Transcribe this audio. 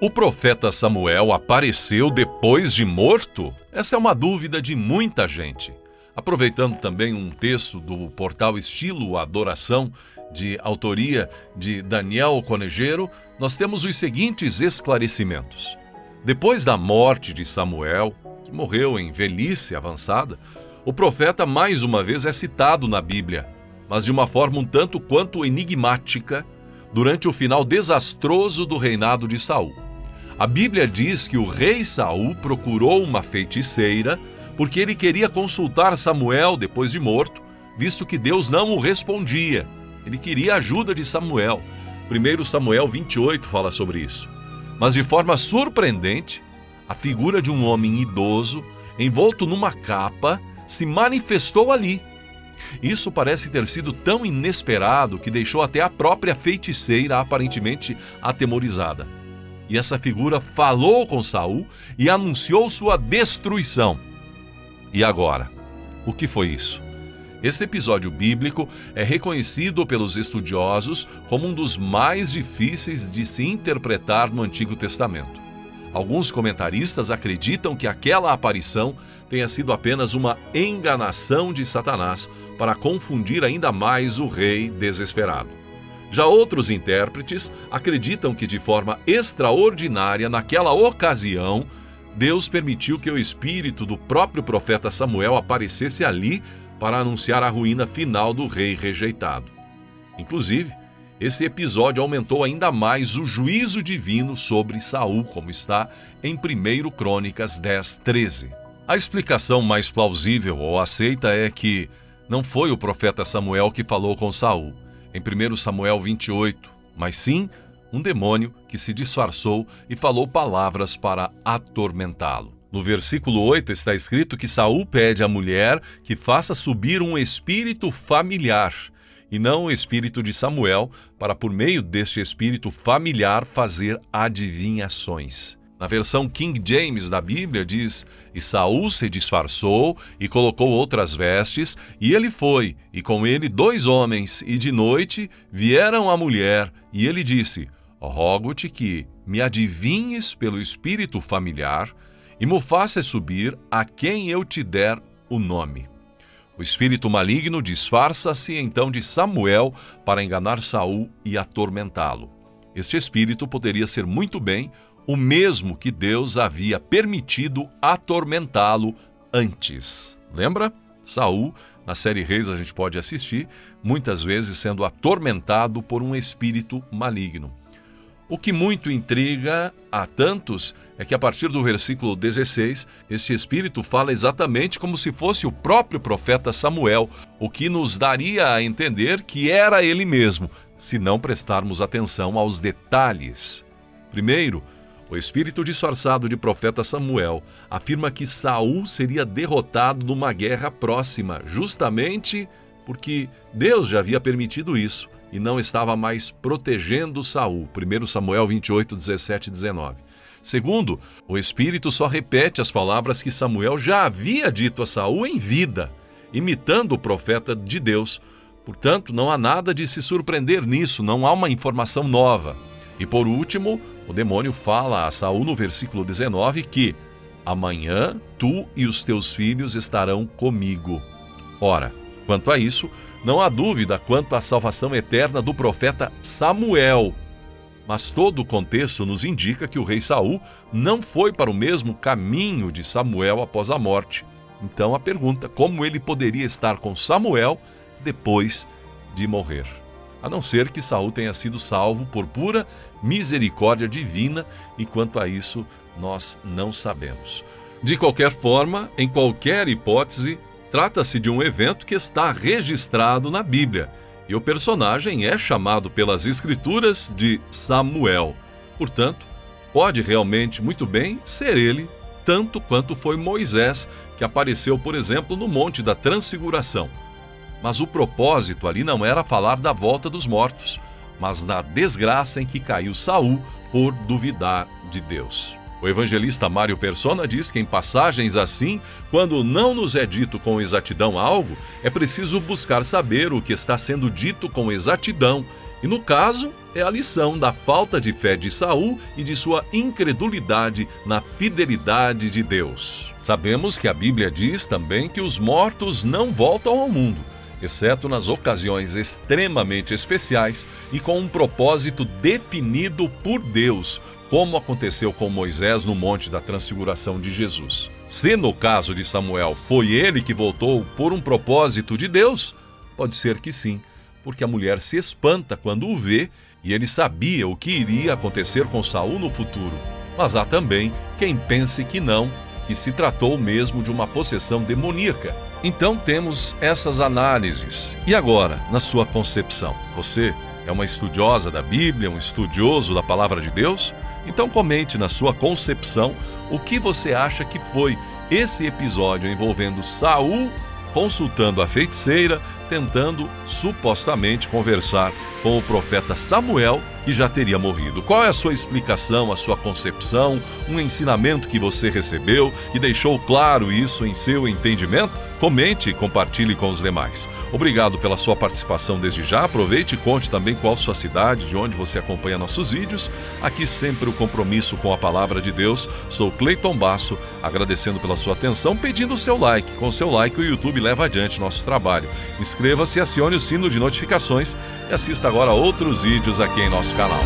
O profeta Samuel apareceu depois de morto? Essa é uma dúvida de muita gente. Aproveitando também um texto do portal Estilo Adoração, de autoria de Daniel Conejeiro, nós temos os seguintes esclarecimentos. Depois da morte de Samuel, que morreu em velhice avançada, o profeta mais uma vez é citado na Bíblia, mas de uma forma um tanto quanto enigmática, durante o final desastroso do reinado de Saul. A Bíblia diz que o rei Saul procurou uma feiticeira porque ele queria consultar Samuel depois de morto, visto que Deus não o respondia. Ele queria a ajuda de Samuel. 1 Samuel 28 fala sobre isso. Mas de forma surpreendente, a figura de um homem idoso, envolto numa capa, se manifestou ali. Isso parece ter sido tão inesperado que deixou até a própria feiticeira aparentemente atemorizada. E essa figura falou com Saul e anunciou sua destruição. E agora, o que foi isso? Esse episódio bíblico é reconhecido pelos estudiosos como um dos mais difíceis de se interpretar no Antigo Testamento. Alguns comentaristas acreditam que aquela aparição tenha sido apenas uma enganação de Satanás para confundir ainda mais o rei desesperado. Já outros intérpretes acreditam que de forma extraordinária, naquela ocasião, Deus permitiu que o espírito do próprio profeta Samuel aparecesse ali para anunciar a ruína final do rei rejeitado. Inclusive, esse episódio aumentou ainda mais o juízo divino sobre Saul, como está em 1 Crônicas 10:13. A explicação mais plausível ou aceita é que não foi o profeta Samuel que falou com Saul, em 1 Samuel 28, mas sim um demônio que se disfarçou e falou palavras para atormentá-lo. No versículo 8 está escrito que Saul pede à mulher que faça subir um espírito familiar, e não o espírito de Samuel, para por meio deste espírito familiar fazer adivinhações. Na versão King James da Bíblia diz: e Saul se disfarçou e colocou outras vestes, e ele foi, e com ele 2 homens, e de noite vieram a mulher, e ele disse: rogo-te que me adivinhes pelo espírito familiar, e me faças subir a quem eu te der o nome. O espírito maligno disfarça-se então de Samuel para enganar Saul e atormentá-lo. Este espírito poderia ser muito bem o mesmo que Deus havia permitido atormentá-lo antes. Lembra? Saul, na série Reis a gente pode assistir, muitas vezes sendo atormentado por um espírito maligno. O que muito intriga a tantos é que a partir do versículo 16, este espírito fala exatamente como se fosse o próprio profeta Samuel, o que nos daria a entender que era ele mesmo, se não prestarmos atenção aos detalhes. Primeiro, o espírito disfarçado de profeta Samuel afirma que Saul seria derrotado numa guerra próxima, justamente porque Deus já havia permitido isso e não estava mais protegendo Saul. 1 Samuel 28, 17 e 19. Segundo, o espírito só repete as palavras que Samuel já havia dito a Saul em vida, imitando o profeta de Deus. Portanto, não há nada de se surpreender nisso, não há uma informação nova. E por último, o demônio fala a Saul no versículo 19 que amanhã tu e os teus filhos estarão comigo. Ora, quanto a isso, não há dúvida quanto à salvação eterna do profeta Samuel. Mas todo o contexto nos indica que o rei Saul não foi para o mesmo caminho de Samuel após a morte. Então a pergunta, como ele poderia estar com Samuel depois de morrer? A não ser que Saul tenha sido salvo por pura misericórdia divina, e quanto a isso nós não sabemos. De qualquer forma, em qualquer hipótese, trata-se de um evento que está registrado na Bíblia, e o personagem é chamado pelas Escrituras de Samuel. Portanto, pode realmente muito bem ser ele, tanto quanto foi Moisés, que apareceu, por exemplo, no Monte da Transfiguração. Mas o propósito ali não era falar da volta dos mortos, mas da desgraça em que caiu Saul por duvidar de Deus. O evangelista Mário Persona diz que em passagens assim, quando não nos é dito com exatidão algo, é preciso buscar saber o que está sendo dito com exatidão E no caso, é a lição da falta de fé de Saul e de sua incredulidade na fidelidade de Deus. Sabemos que a Bíblia diz também que os mortos não voltam ao mundo, exceto nas ocasiões extremamente especiais e com um propósito definido por Deus, como aconteceu com Moisés no Monte da Transfiguração de Jesus. Se no caso de Samuel foi ele que voltou por um propósito de Deus, pode ser que sim, porque a mulher se espanta quando o vê e ele sabia o que iria acontecer com Saul no futuro. Mas há também quem pense que não, que se tratou mesmo de uma possessão demoníaca. Então temos essas análises. E agora, na sua concepção, você é uma estudiosa da Bíblia, um estudioso da Palavra de Deus? Então comente na sua concepção o que você acha que foi esse episódio envolvendo Saul consultando a feiticeira, tentando supostamente conversar com o profeta Samuel, que já teria morrido. Qual é a sua explicação, a sua concepção, um ensinamento que você recebeu e deixou claro isso em seu entendimento? Comente e compartilhe com os demais. Obrigado pela sua participação desde já. Aproveite e conte também qual sua cidade, de onde você acompanha nossos vídeos. Aqui sempre o compromisso com a palavra de Deus. Sou Cleiton Basso, agradecendo pela sua atenção, pedindo o seu like. Com o seu like o YouTube leva adiante nosso trabalho. Inscreva-se e acione o sino de notificações e assista agora outros vídeos aqui em nosso canal.